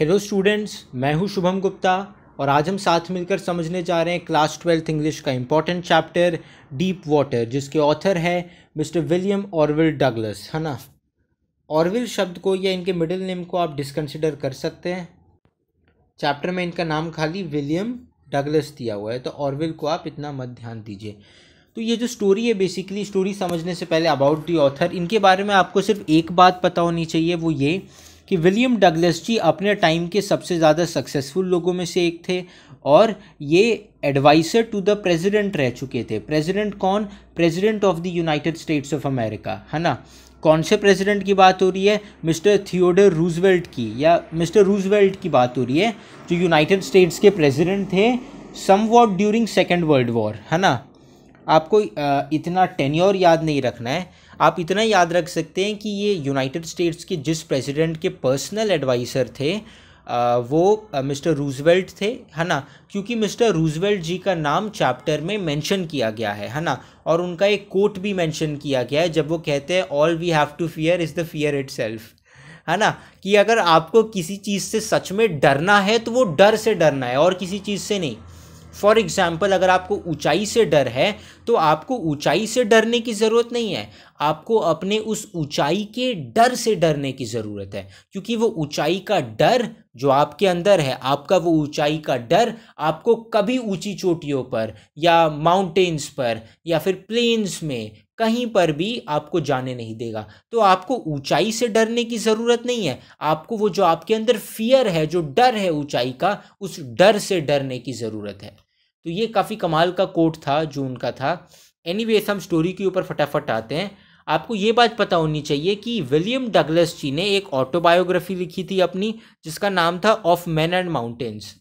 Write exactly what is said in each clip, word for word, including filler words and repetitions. Hello students, मैं हूं शुभम गुप्ता और आज हम साथ मिलकर समझने जा रहे हैं क्लास ट्वेल्थ इंग्लिश का इम्पॉर्टेंट चैप्टर डीप वाटर, जिसके ऑथर है मिस्टर विलियम ऑरविल डगलस, है ना। ऑरविल शब्द को या इनके मिडिल नेम को आप डिसकंसिडर कर सकते हैं। चैप्टर में इनका नाम खाली विलियम डगलस दिया हुआ है, तो ऑरविल को आप इतना मत ध्यान दीजिए। तो ये जो स्टोरी है, बेसिकली स्टोरी समझने से पहले अबाउट दी ऑथर, इनके बारे में आपको सिर्फ एक बात पता होनी चाहिए, वो ये कि विलियम डगलस जी अपने टाइम के सबसे ज़्यादा सक्सेसफुल लोगों में से एक थे और ये एडवाइज़र टू द प्रेसिडेंट रह चुके थे। प्रेसिडेंट कौन? President of the United States of America, है ना। कौन से प्रेसिडेंट की बात हो रही है? मिस्टर थियोडोर रूजवेल्ट की या मिस्टर रूजवेल्ट की बात हो रही है, जो यूनाइटेड स्टेट्स के प्रेसिडेंट थे somewhat during second world war, है ना। आपको इतना टेन्योर याद नहीं रखना है, आप इतना याद रख सकते हैं कि ये यूनाइटेड स्टेट्स के जिस प्रेसिडेंट के पर्सनल एडवाइज़र थे वो मिस्टर रूजवेल्ट थे, है ना, क्योंकि मिस्टर रूजवेल्ट जी का नाम चैप्टर में मेंशन किया गया है है ना, और उनका एक कोट भी मेंशन किया गया है जब वो कहते हैं all we have to fear is the fear itself, है ना, कि अगर आपको किसी चीज़ से सच में डरना है तो वो डर से डरना है और किसी चीज़ से नहीं। फॉर एग्ज़ाम्पल, अगर आपको ऊंचाई से डर है तो आपको ऊंचाई से डरने की ज़रूरत नहीं है, आपको अपने उस ऊंचाई के डर से डरने की ज़रूरत है, क्योंकि वो ऊंचाई का डर जो आपके अंदर है, आपका वो ऊंचाई का डर आपको कभी ऊंची चोटियों पर या माउंटेन्स पर या फिर प्लेन्स में कहीं पर भी आपको जाने नहीं देगा। तो आपको ऊंचाई से डरने की ज़रूरत नहीं है, आपको वो जो आपके अंदर फियर है, जो डर है ऊंचाई का, उस डर से डरने की ज़रूरत है। तो ये काफ़ी कमाल का कोट था जो उनका था। एनीवेज, हम स्टोरी के ऊपर फटाफट आते हैं। आपको ये बात पता होनी चाहिए कि विलियम डगलस जी ने एक ऑटोबायोग्राफी लिखी थी अपनी, जिसका नाम था ऑफ मैन एंड माउंटेन्स।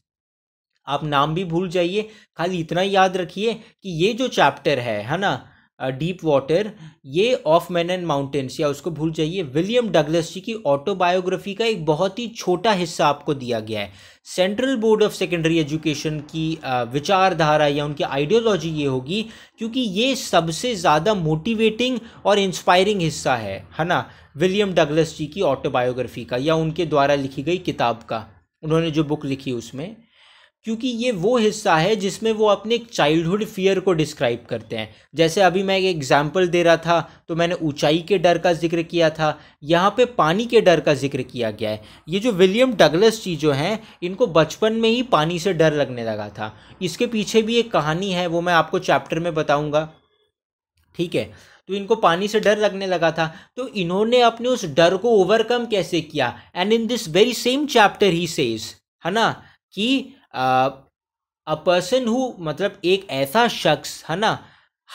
आप नाम भी भूल जाइए, खाली इतना याद रखिए कि ये जो चैप्टर है है ना, डीप वाटर, ये ऑफ मैन एंड माउंटेन्स, या उसको भूल जाइए, विलियम डगलस जी की ऑटोबायोग्राफी का एक बहुत ही छोटा हिस्सा आपको दिया गया है। Central Board of Secondary Education की विचारधारा या उनकी आइडियोलॉजी ये होगी, क्योंकि ये सबसे ज़्यादा मोटिवेटिंग और इंस्पायरिंग हिस्सा है है ना, विलियम डगलस जी की ऑटोबायोग्राफी का या उनके द्वारा लिखी गई किताब का, उन्होंने जो बुक लिखी उसमें, क्योंकि ये वो हिस्सा है जिसमें वो अपने चाइल्डहुड फियर को डिस्क्राइब करते हैं। जैसे अभी मैं एक एग्जाम्पल दे रहा था तो मैंने ऊंचाई के डर का जिक्र किया था, यहाँ पे पानी के डर का जिक्र किया गया है। ये जो विलियम डगलस जी जो हैं, इनको बचपन में ही पानी से डर लगने लगा था। इसके पीछे भी एक कहानी है, वो मैं आपको चैप्टर में बताऊँगा, ठीक है। तो इनको पानी से डर लगने लगा था, तो इन्होंने अपने उस डर को ओवरकम कैसे किया, and in this very same chapter ही सेज, है ना, कि अ पर्सन हु, मतलब एक ऐसा शख्स, है ना,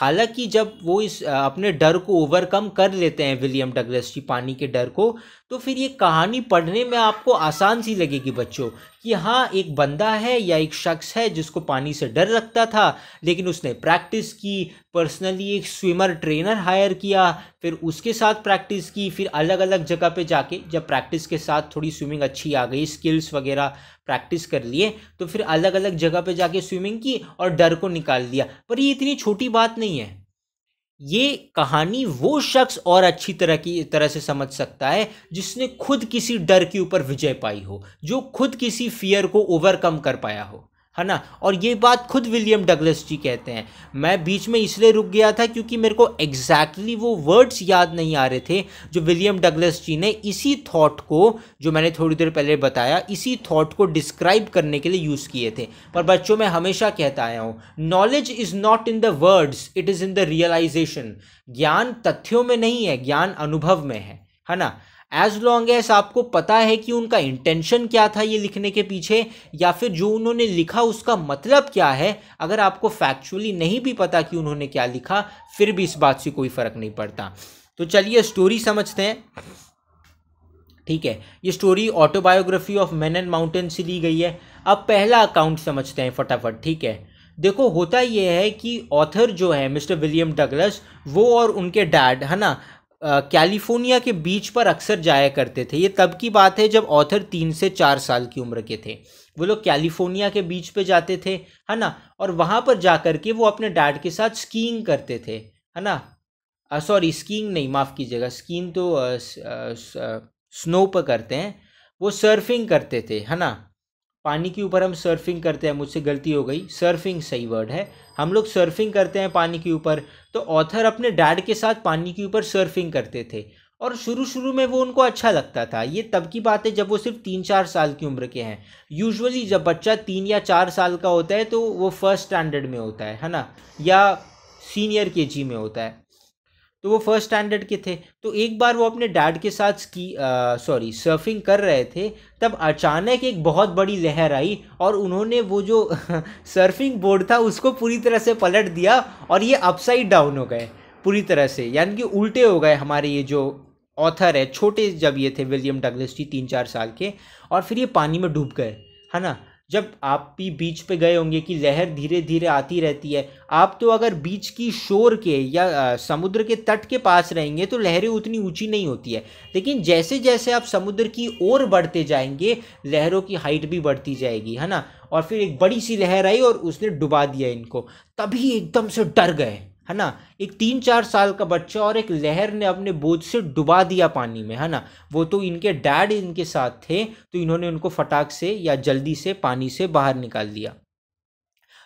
हालांकि जब वो इस uh, अपने डर को ओवरकम कर लेते हैं विलियम डगलस जी, पानी के डर को, तो फिर ये कहानी पढ़ने में आपको आसान सी लगेगी बच्चों, कि हाँ, एक बंदा है या एक शख्स है जिसको पानी से डर लगता था, लेकिन उसने प्रैक्टिस की, पर्सनली एक स्विमर ट्रेनर हायर किया, फिर उसके साथ प्रैक्टिस की, फिर अलग अलग जगह पे जाके जब प्रैक्टिस के साथ थोड़ी स्विमिंग अच्छी आ गई, स्किल्स वगैरह प्रैक्टिस कर लिए, तो फिर अलग अलग जगह पे जाके स्विमिंग की और डर को निकाल लिया। पर ये इतनी छोटी बात नहीं है, ये कहानी वो शख्स और अच्छी तरह की तरह से समझ सकता है जिसने खुद किसी डर के ऊपर विजय पाई हो, जो खुद किसी फियर को ओवरकम कर पाया हो, है ना। और ये बात खुद विलियम डगलस जी कहते हैं। मैं बीच में इसलिए रुक गया था क्योंकि मेरे को एग्जैक्टली वो वर्ड्स याद नहीं आ रहे थे जो विलियम डगलस जी ने इसी थॉट को, जो मैंने थोड़ी देर पहले बताया, इसी थॉट को डिस्क्राइब करने के लिए यूज़ किए थे। पर बच्चों, मैं हमेशा कहता आया हूँ, knowledge is not in the words, it is in the realisation. ज्ञान तथ्यों में नहीं है, ज्ञान अनुभव में है, है ना। एज लॉन्ग एज आपको पता है कि उनका इंटेंशन क्या था ये लिखने के पीछे, या फिर जो उन्होंने लिखा उसका मतलब क्या है, अगर आपको फैक्चुअली नहीं भी पता कि उन्होंने क्या लिखा, फिर भी इस बात से कोई फ़र्क नहीं पड़ता। तो चलिए स्टोरी समझते हैं, ठीक है। ये story autobiography of man and mountain से ली गई है। अब पहला अकाउंट समझते हैं फटाफट, ठीक है। देखो, होता यह है कि ऑथर जो है मिस्टर विलियम डगलस, वो और उनके डैड, है ना, कैलिफोर्निया uh, के बीच पर अक्सर जाया करते थे। ये तब की बात है जब ऑथर तीन से चार साल की उम्र के थे। वो लोग कैलिफोर्निया के बीच पे जाते थे, है ना, और वहाँ पर जा कर के वो अपने डैड के साथ स्कीइंग करते थे, है ना। सॉरी, स्कीइंग नहीं, माफ़ कीजिएगा, स्कीइंग तो स्नो uh, uh, uh, पर करते हैं। वो सर्फिंग करते थे, है ना। पानी के ऊपर हम सर्फिंग करते हैं, मुझसे गलती हो गई, सर्फिंग सही वर्ड है, हम लोग सर्फिंग करते हैं पानी के ऊपर। तो ऑथर अपने डैड के साथ पानी के ऊपर सर्फिंग करते थे और शुरू शुरू में वो उनको अच्छा लगता था। ये तब की बात है जब वो सिर्फ तीन चार साल की उम्र के हैं। यूजुअली जब बच्चा तीन या चार साल का होता है तो वो फर्स्ट स्टैंडर्ड में होता है है ना, या सीनियर के जी में होता है। तो वो फर्स्ट स्टैंडर्ड के थे। तो एक बार वो अपने डैड के साथ स्की सॉरी सर्फिंग कर रहे थे, तब अचानक एक बहुत बड़ी लहर आई और उन्होंने वो जो सर्फिंग बोर्ड था उसको पूरी तरह से पलट दिया और ये अपसाइड डाउन हो गए पूरी तरह से, यानी कि उल्टे हो गए हमारे ये जो ऑथर है। छोटे जब ये थे विलियम डगलस जी, तीन चार साल के, और फिर ये पानी में डूब गए, है ना। जब आप भी बीच पे गए होंगे कि लहर धीरे धीरे आती रहती है, आप तो अगर बीच की शोर के या समुद्र के तट के पास रहेंगे तो लहरें उतनी ऊंची नहीं होती है, लेकिन जैसे जैसे आप समुद्र की ओर बढ़ते जाएंगे लहरों की हाइट भी बढ़ती जाएगी, है ना। और फिर एक बड़ी सी लहर आई और उसने डुबा दिया इनको, तभी एकदम से डर गए, है ना। एक तीन चार साल का बच्चा और एक लहर ने अपने बोझ से डुबा दिया पानी में, है ना। वो तो इनके डैड इनके साथ थे, तो इन्होंने उनको फटाक से या जल्दी से पानी से बाहर निकाल दिया।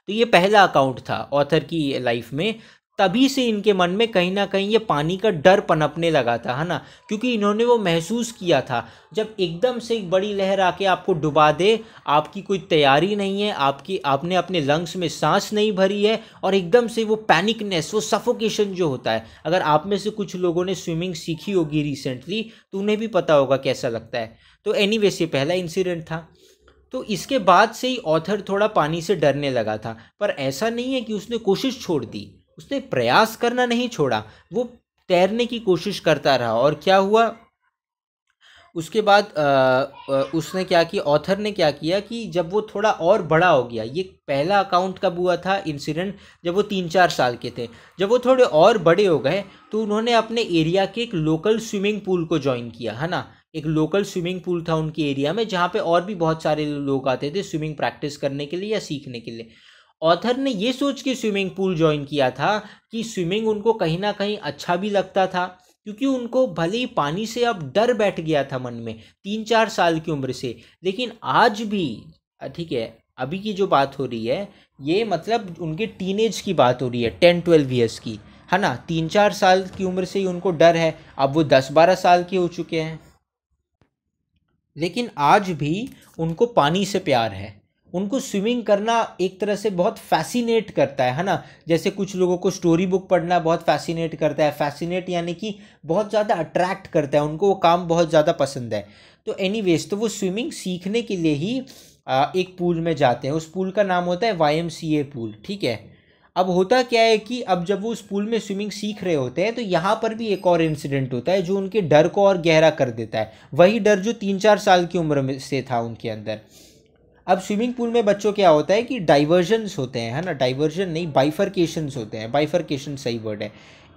तो ये पहला अकाउंट था ऑथर की लाइफ में। तभी से इनके मन में कहीं ना कहीं ये पानी का डर पनपने लगा था, है ना, क्योंकि इन्होंने वो महसूस किया था। जब एकदम से एक बड़ी लहर आके आपको डुबा दे, आपकी कोई तैयारी नहीं है, आपकी आपने अपने लंग्स में सांस नहीं भरी है, और एकदम से वो पैनिकनेस, वो सफोकेशन जो होता है। अगर आप में से कुछ लोगों ने स्विमिंग सीखी होगी रिसेंटली तो उन्हें भी पता होगा कैसा लगता है। तो एनीवे से पहला इंसिडेंट था। तो इसके बाद से ही ऑथर थोड़ा पानी से डरने लगा था, पर ऐसा नहीं है कि उसने कोशिश छोड़ दी, उसने प्रयास करना नहीं छोड़ा, वो तैरने की कोशिश करता रहा। और क्या हुआ उसके बाद आ, आ, उसने क्या किया, ऑथर ने क्या किया कि जब वो थोड़ा और बड़ा हो गया, ये पहला अकाउंट कब हुआ था इंसिडेंट, जब वो तीन चार साल के थे। जब वो थोड़े और बड़े हो गए तो उन्होंने अपने एरिया के एक लोकल स्विमिंग पूल को ज्वाइन किया, है ना। एक लोकल स्विमिंग पूल था उनके एरिया में, जहाँ पे और भी बहुत सारे लोग आते थे स्विमिंग प्रैक्टिस करने के लिए या सीखने के लिए। ऑथर ने ये सोच के स्विमिंग पूल ज्वाइन किया था कि स्विमिंग उनको कहीं ना कहीं अच्छा भी लगता था, क्योंकि उनको भले ही पानी से अब डर बैठ गया था मन में तीन चार साल की उम्र से, लेकिन आज भी, ठीक है, अभी की जो बात हो रही है ये मतलब उनके टीनेज की बात हो रही है, टेन ट्वेल्व ईयर्स की, है ना। तीन चार साल की उम्र से ही उनको डर है, अब वो दस बारह साल के हो चुके हैं, लेकिन आज भी उनको पानी से प्यार है। उनको स्विमिंग करना एक तरह से बहुत फैसिनेट करता है, है ना। जैसे कुछ लोगों को स्टोरी बुक पढ़ना बहुत फैसिनेट करता है, फैसिनेट यानी कि बहुत ज़्यादा अट्रैक्ट करता है, उनको वो काम बहुत ज़्यादा पसंद है। तो एनीवेज, तो वो स्विमिंग सीखने के लिए ही एक पूल में जाते हैं। उस पूल का नाम होता है Y M C A pool, ठीक है। अब होता क्या है कि अब जब वो उस पूल में स्विमिंग सीख रहे होते हैं तो यहाँ पर भी एक और इंसिडेंट होता है जो उनके डर को और गहरा कर देता है, वही डर जो तीन चार साल की उम्र में से था उनके अंदर। अब स्विमिंग पूल में बच्चों क्या होता है कि डाइवर्जन्स होते हैं, है ना, डाइवर्जन नहीं बाइफरकेशंस होते हैं, बाइफरकेशन सही वर्ड है।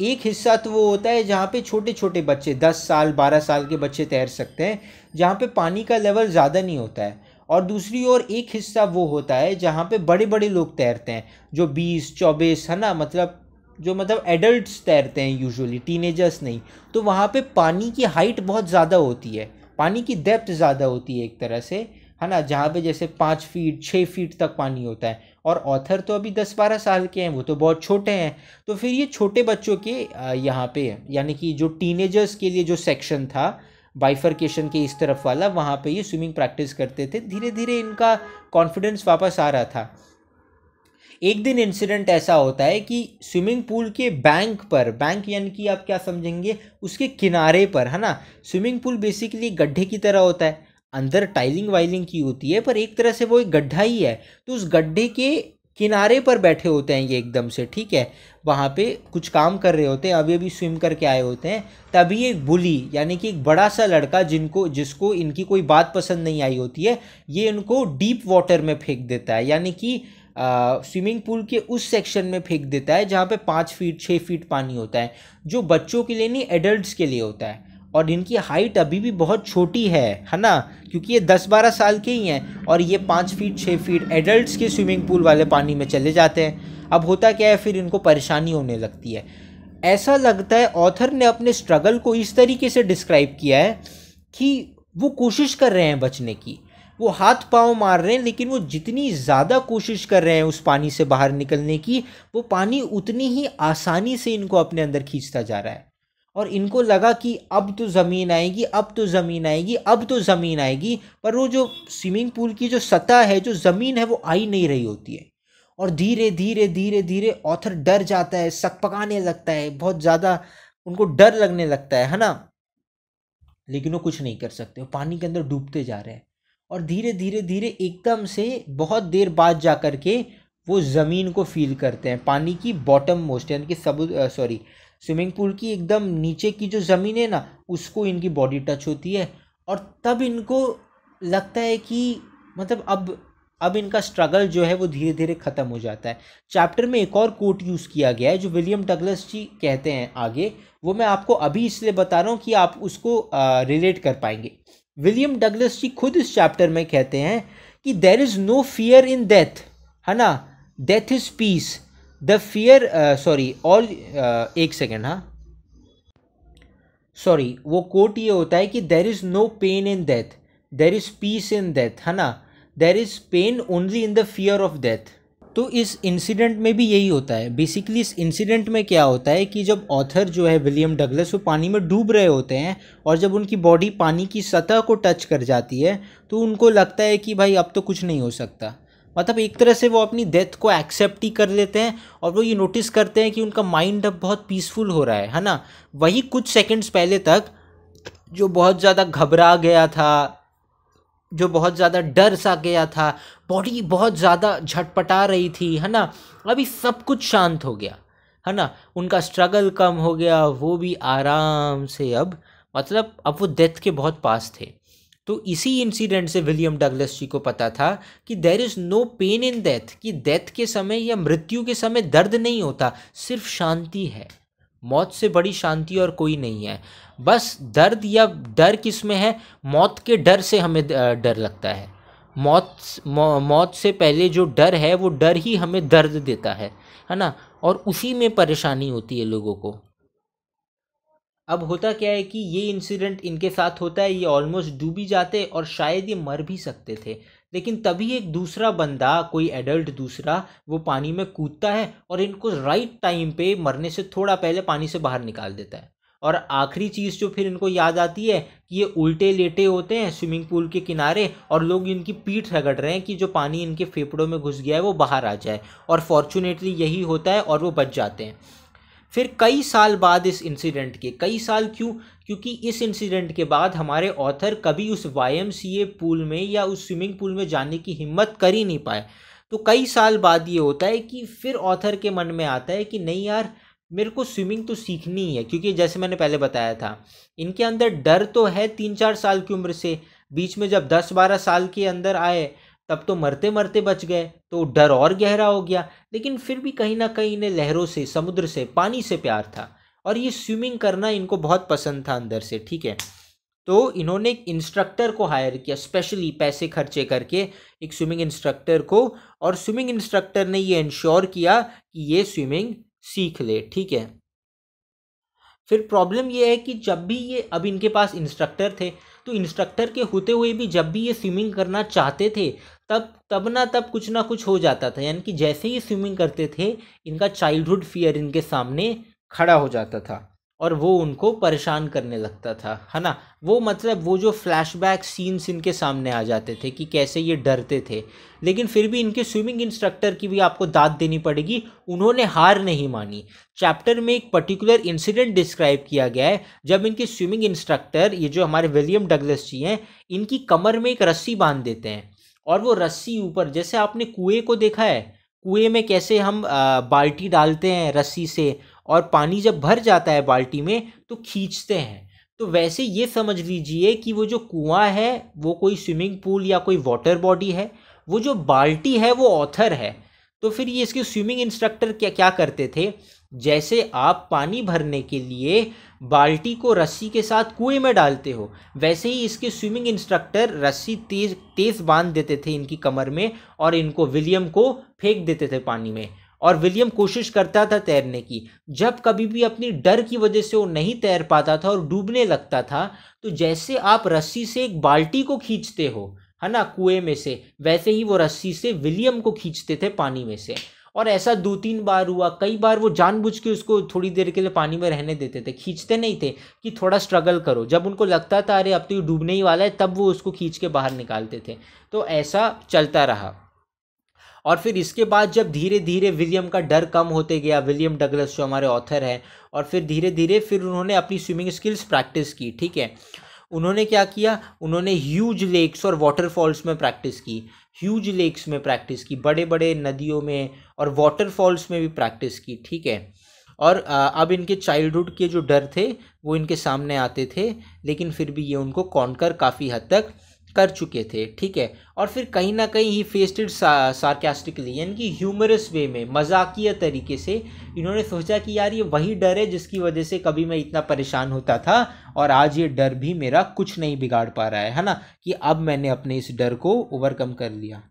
एक हिस्सा तो वो होता है जहाँ पे छोटे छोटे बच्चे दस साल बारह साल के बच्चे तैर सकते हैं, जहाँ पे पानी का लेवल ज़्यादा नहीं होता है, और दूसरी ओर एक हिस्सा वो होता है जहाँ पे बड़े बड़े लोग तैरते हैं जो बीस चौबीस, है ना, मतलब जो मतलब एडल्ट्स तैरते हैं यूजुअली, टीनेजर्स नहीं। तो वहाँ पर पानी की हाइट बहुत ज़्यादा होती है, पानी की डेप्थ ज़्यादा होती है एक तरह से, है ना, जहाँ पे जैसे पाँच फीट छः फीट तक पानी होता है। और ऑथर तो अभी दस बारह साल के हैं, वो तो बहुत छोटे हैं। तो फिर ये छोटे बच्चों के यहाँ पे, यानी कि जो टीनेजर्स के लिए जो सेक्शन था बाइफरकेशन के इस तरफ वाला, वहाँ पे ये स्विमिंग प्रैक्टिस करते थे। धीरे धीरे इनका कॉन्फिडेंस वापस आ रहा था। एक दिन इंसिडेंट ऐसा होता है कि स्विमिंग पूल के बैंक पर, बैंक यानी कि आप क्या समझेंगे, उसके किनारे पर, है ना। स्विमिंग पूल बेसिकली गड्ढे की तरह होता है, अंदर टाइलिंग वाइलिंग की होती है, पर एक तरह से वो एक गड्ढा ही है। तो उस गड्ढे के किनारे पर बैठे होते हैं ये एकदम से, ठीक है, वहाँ पे कुछ काम कर रहे होते हैं, अभी अभी स्विम करके आए होते हैं। तभी एक बुली यानी कि एक बड़ा सा लड़का जिनको जिसको इनकी कोई बात पसंद नहीं आई होती है, ये इनको डीप वाटर में फेंक देता है, यानी कि स्विमिंग पूल के उस सेक्शन में फेंक देता है जहाँ पे पाँच फीट छः फीट पानी होता है, जो बच्चों के लिए नहीं एडल्ट्स के लिए होता है। और इनकी हाइट अभी भी बहुत छोटी है, है ना, क्योंकि ये दस बारह साल के ही हैं और ये पाँच फीट छः फीट एडल्ट्स के स्विमिंग पूल वाले पानी में चले जाते हैं। अब होता क्या है, फिर इनको परेशानी होने लगती है। ऐसा लगता है ऑथर ने अपने स्ट्रगल को इस तरीके से डिस्क्राइब किया है कि वो कोशिश कर रहे हैं बचने की, वो हाथ पांव मार रहे हैं, लेकिन वो जितनी ज़्यादा कोशिश कर रहे हैं उस पानी से बाहर निकलने की, वो पानी उतनी ही आसानी से इनको अपने अंदर खींचता जा रहा है। और इनको लगा कि अब तो ज़मीन आएगी, अब तो ज़मीन आएगी, अब तो ज़मीन आएगी, पर वो जो स्विमिंग पूल की जो सतह है, जो ज़मीन है, वो आई नहीं रही होती है। और धीरे धीरे धीरे धीरे ऑथर डर जाता है, सकपकाने लगता है, बहुत ज़्यादा उनको डर लगने लगता है है ना। लेकिन वो कुछ नहीं कर सकते, वो पानी के अंदर डूबते जा रहे हैं। और धीरे धीरे धीरे एकदम से बहुत देर बाद जा कर के वो ज़मीन को फील करते हैं, पानी की बॉटम मोस्ट यानी कि सब सॉरी स्विमिंग पूल की एकदम नीचे की जो ज़मीन है ना, उसको इनकी बॉडी टच होती है। और तब इनको लगता है कि मतलब अब अब इनका स्ट्रगल जो है वो धीरे धीरे ख़त्म हो जाता है। चैप्टर में एक और कोट यूज़ किया गया है जो विलियम डगलस जी कहते हैं आगे, वो मैं आपको अभी इसलिए बता रहा हूँ कि आप उसको रिलेट कर पाएंगे। विलियम डगलस जी खुद इस चैप्टर में कहते हैं कि there is no fear in death, है ना, death is peace, the fear sorry all एक सेकेंड हाँ सॉरी वो कोट ये होता है कि there is no pain in death, there is peace in death, है ना, there is pain only in the fear of death. तो इस इंसिडेंट में भी यही होता है। बेसिकली इस इंसिडेंट में क्या होता है कि जब ऑथर जो है विलियम डगलस वो पानी में डूब रहे होते हैं और जब उनकी बॉडी पानी की सतह को टच कर जाती है तो उनको लगता है कि भाई अब तो कुछ नहीं हो सकता, मतलब एक तरह से वो अपनी डेथ को एक्सेप्ट ही कर लेते हैं। और वो ये नोटिस करते हैं कि उनका माइंड अब बहुत पीसफुल हो रहा है, है ना। वही कुछ सेकेंड्स पहले तक जो बहुत ज़्यादा घबरा गया था, जो बहुत ज़्यादा डर सा गया था, बॉडी बहुत ज़्यादा झटपटा रही थी, है ना, अभी सब कुछ शांत हो गया, है ना। उनका स्ट्रगल कम हो गया, वो भी आराम से अब मतलब अब वो डेथ के बहुत पास थे। तो इसी इंसिडेंट से विलियम डगलस जी को पता था कि there is no pain in death, कि डेथ के समय या मृत्यु के समय दर्द नहीं होता, सिर्फ शांति है। मौत से बड़ी शांति और कोई नहीं है। बस दर्द या डर किस में है, मौत के डर से हमें डर लगता है। मौत मौ, मौत से पहले जो डर है वो डर ही हमें दर्द देता है, है ना, और उसी में परेशानी होती है लोगों को। अब होता क्या है कि ये इंसिडेंट इनके साथ होता है, ये ऑलमोस्ट डूबी जाते और शायद ये मर भी सकते थे, लेकिन तभी एक दूसरा बंदा, कोई एडल्ट दूसरा, वो पानी में कूदता है और इनको राइट टाइम पे मरने से थोड़ा पहले पानी से बाहर निकाल देता है। और आखिरी चीज़ जो फिर इनको याद आती है कि ये उल्टे लेटे होते हैं स्विमिंग पूल के किनारे और लोग इनकी पीठ रगड़ रहे हैं कि जो पानी इनके फेफड़ों में घुस गया है वो बाहर आ जाए। और फॉर्चुनेटली यही होता है और वो बच जाते हैं। फिर कई साल बाद इस इंसिडेंट के, कई साल क्यों, क्योंकि इस इंसिडेंट के बाद हमारे ऑथर कभी उस Y M C A pool में या उस स्विमिंग पूल में जाने की हिम्मत कर ही नहीं पाए। तो कई साल बाद ये होता है कि फिर ऑथर के मन में आता है कि नहीं यार, मेरे को स्विमिंग तो सीखनी ही है, क्योंकि जैसे मैंने पहले बताया था इनके अंदर डर तो है तीन चार साल की उम्र से, बीच में जब दस बारह साल के अंदर आए तब तो मरते मरते बच गए, तो डर और गहरा हो गया, लेकिन फिर भी कहीं ना कहीं इन्हें लहरों से, समुद्र से, पानी से प्यार था और ये स्विमिंग करना इनको बहुत पसंद था अंदर से, ठीक है। तो इन्होंने एक इंस्ट्रक्टर को हायर किया, स्पेशली पैसे खर्चे करके एक स्विमिंग इंस्ट्रक्टर को, और स्विमिंग इंस्ट्रक्टर ने ये इंश्योर किया कि ये स्विमिंग सीख ले, ठीक है। फिर प्रॉब्लम ये है कि जब भी ये, अब इनके पास इंस्ट्रक्टर थे, तो इंस्ट्रक्टर के होते हुए भी जब भी ये स्विमिंग करना चाहते थे तब तब ना तब कुछ ना कुछ हो जाता था, यानी कि जैसे ही स्विमिंग करते थे इनका चाइल्डहुड फियर इनके सामने खड़ा हो जाता था और वो उनको परेशान करने लगता था, है ना। वो मतलब वो जो फ्लैशबैक सीन्स इनके सामने आ जाते थे कि कैसे ये डरते थे, लेकिन फिर भी इनके स्विमिंग इंस्ट्रक्टर की भी आपको दाद देनी पड़ेगी, उन्होंने हार नहीं मानी। चैप्टर में एक पर्टिकुलर इंसिडेंट डिस्क्राइब किया गया है जब इनके स्विमिंग इंस्ट्रक्टर, ये जो हमारे विलियम डगलस जी हैं, इनकी कमर में एक रस्सी बांध देते हैं और वो रस्सी ऊपर, जैसे आपने कुएँ को देखा है, कुएँ में कैसे हम बाल्टी डालते हैं रस्सी से और पानी जब भर जाता है बाल्टी में तो खींचते हैं, तो वैसे ये समझ लीजिए कि वो जो कुआं है वो कोई स्विमिंग पूल या कोई वाटर बॉडी है, वो जो बाल्टी है वो ऑथर है। तो फिर ये इसके स्विमिंग इंस्ट्रक्टर क्या क्या करते थे, जैसे आप पानी भरने के लिए बाल्टी को रस्सी के साथ कुएं में डालते हो, वैसे ही इसके स्विमिंग इंस्ट्रक्टर रस्सी तेज तेज बांध देते थे इनकी कमर में और इनको, विलियम को, फेंक देते थे पानी में। और विलियम कोशिश करता था तैरने की। जब कभी भी अपनी डर की वजह से वो नहीं तैर पाता था और डूबने लगता था, तो जैसे आप रस्सी से एक बाल्टी को खींचते हो है ना कुएं में से, वैसे ही वो रस्सी से विलियम को खींचते थे पानी में से। और ऐसा दो तीन बार हुआ। कई बार वो जानबूझ के उसको थोड़ी देर के लिए पानी में रहने देते थे, खींचते नहीं थे कि थोड़ा स्ट्रगल करो। जब उनको लगता था अरे अब तो ये डूबने ही वाला है, तब वो उसको खींच के बाहर निकालते थे। तो ऐसा चलता रहा। और फिर इसके बाद जब धीरे धीरे विलियम का डर कम होते गया, विलियम डगलस जो हमारे ऑथर हैं, और फिर धीरे धीरे फिर उन्होंने अपनी स्विमिंग स्किल्स प्रैक्टिस की। ठीक है, उन्होंने क्या किया, उन्होंने ह्यूज लेक्स और वाटरफॉल्स में प्रैक्टिस की, ह्यूज लेक्स में प्रैक्टिस की, बड़े बड़े नदियों में और वाटरफॉल्स में भी प्रैक्टिस की। ठीक है, और अब इनके चाइल्डहुड के जो डर थे वो इनके सामने आते थे, लेकिन फिर भी ये उनको कॉन्कर काफ़ी हद तक कर चुके थे। ठीक है, और फिर कहीं ना कहीं ही फेस्टेड सार्केस्टिकली, यानी कि ह्यूमरस वे में, मजाकिया तरीके से इन्होंने सोचा कि यार ये वही डर है जिसकी वजह से कभी मैं इतना परेशान होता था, और आज ये डर भी मेरा कुछ नहीं बिगाड़ पा रहा है है ना, कि अब मैंने अपने इस डर को ओवरकम कर लिया।